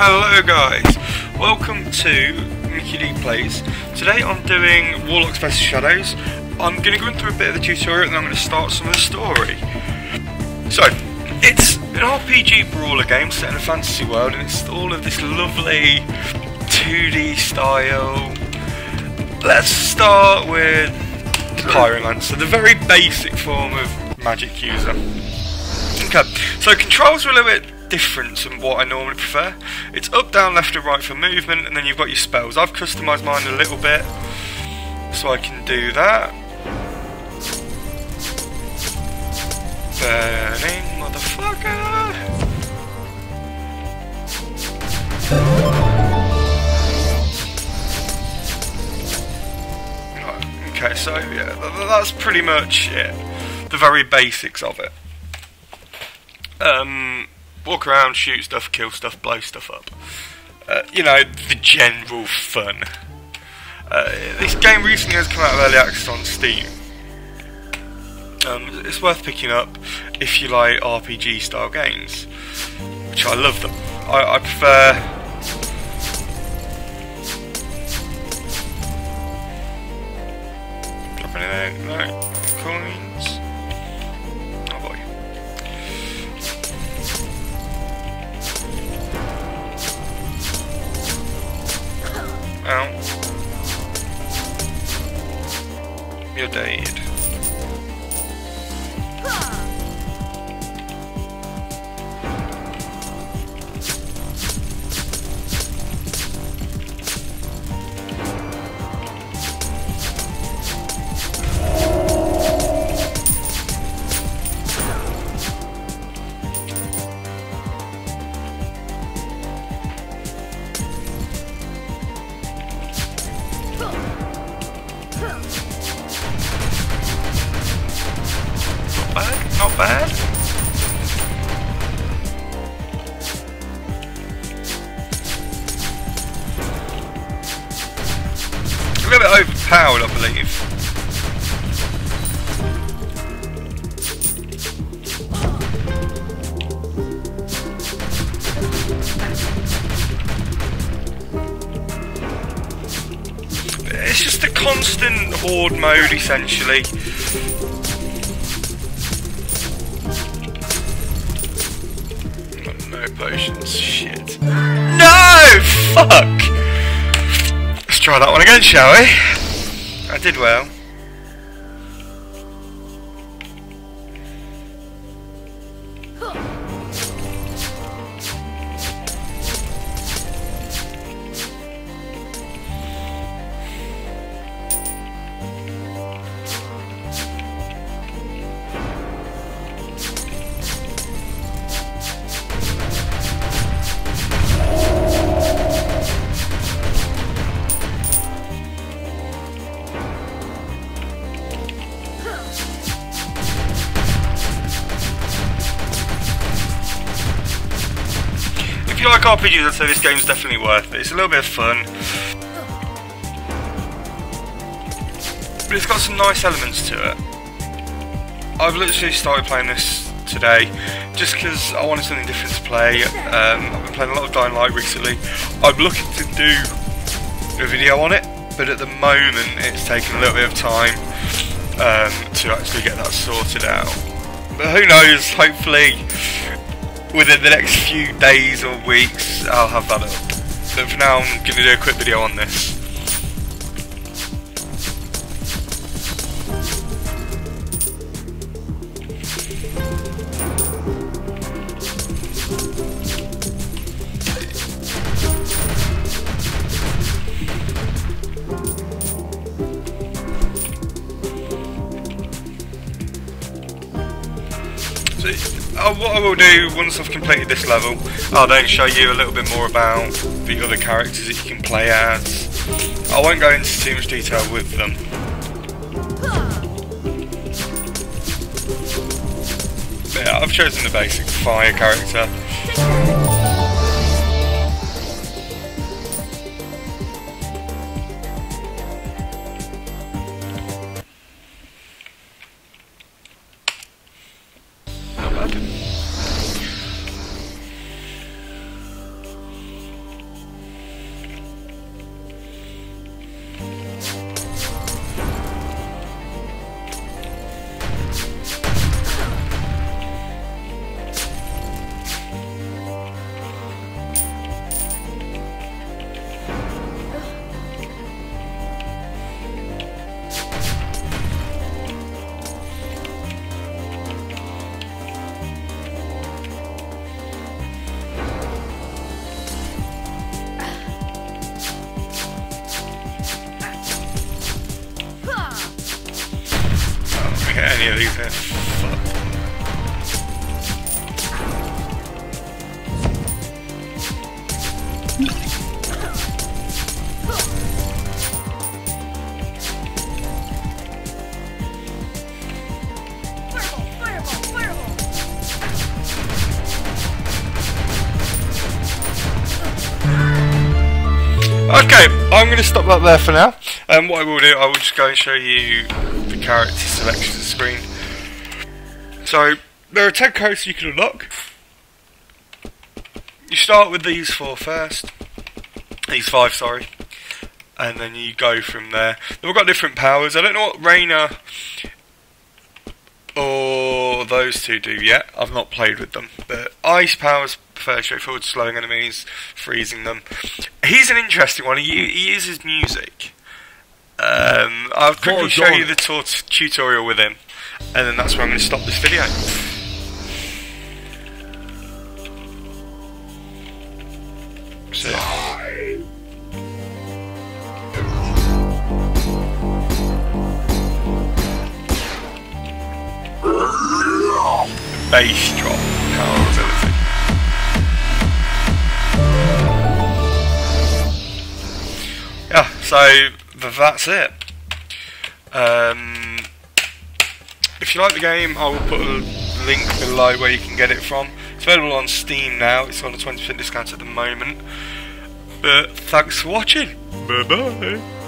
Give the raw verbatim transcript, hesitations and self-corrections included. Hello guys, welcome to Micky D Plays. Today I'm doing Warlocks vs Shadows. I'm going to go into a bit of the tutorial and I'm going to start some of the story. So, it's an R P G brawler game set in a fantasy world, and it's all of this lovely two D style. Let's start with the Pyromancer, the very basic form of magic user. Okay, so controls are a little bit different from what I normally prefer. It's up, down, left and right for movement, and then you've got your spells. I've customised mine a little bit, so I can do that. Burning, motherfucker! Okay, so yeah, that's pretty much it. The very basics of it. Um... Walk around, shoot stuff, kill stuff, blow stuff up. Uh, you know, the general fun. Uh, this game recently has come out of early access on Steam. Um, it's worth picking up if you like R P G style games, which I love them. I, I prefer. Drop anything? No. Coins. Out. You're dead. Not bad. A little bit overpowered, I believe. It's just a constant horde mode, essentially. No potions, shit. No! Fuck! Let's try that one again, shall we? I did well. If you like R P Gs, I'd say this game's definitely worth it. It's a little bit of fun, but it's got some nice elements to it. I've literally started playing this today just because I wanted something different to play. Um, I've been playing a lot of Dying Light recently. I'm looking to do a video on it, but at the moment it's taken a little bit of time um, to actually get that sorted out. But who knows, hopefully within the next few days or weeks I'll have that up. But for now I'm going to do a quick video on this. Uh, what I will do once I've completed this level, I'll then show you a little bit more about the other characters that you can play as. I won't go into too much detail with them. But yeah, I've chosen the basic fire character. get any of these here. Okay, I'm going to stop that there for now. And um, what I will do, I will just go and show you the character selection screen. So, there are ten characters you can unlock. You start with these four first. These five, sorry. And then you go from there. They've all got different powers. I don't know what Raina or those two do yet. I've not played with them. But ice powers prefer straightforward, slowing enemies, freezing them. He's an interesting one. He, he uses music. Um, I'll quickly show you the tutorial with him, and then that's where I'm going to stop this video. So. Bass drop power ability. Yeah, so. But that's it. Um, if you like the game, I will put a link below where you can get it from. It's available on Steam now. It's on a twenty percent discount at the moment. But thanks for watching. Bye bye.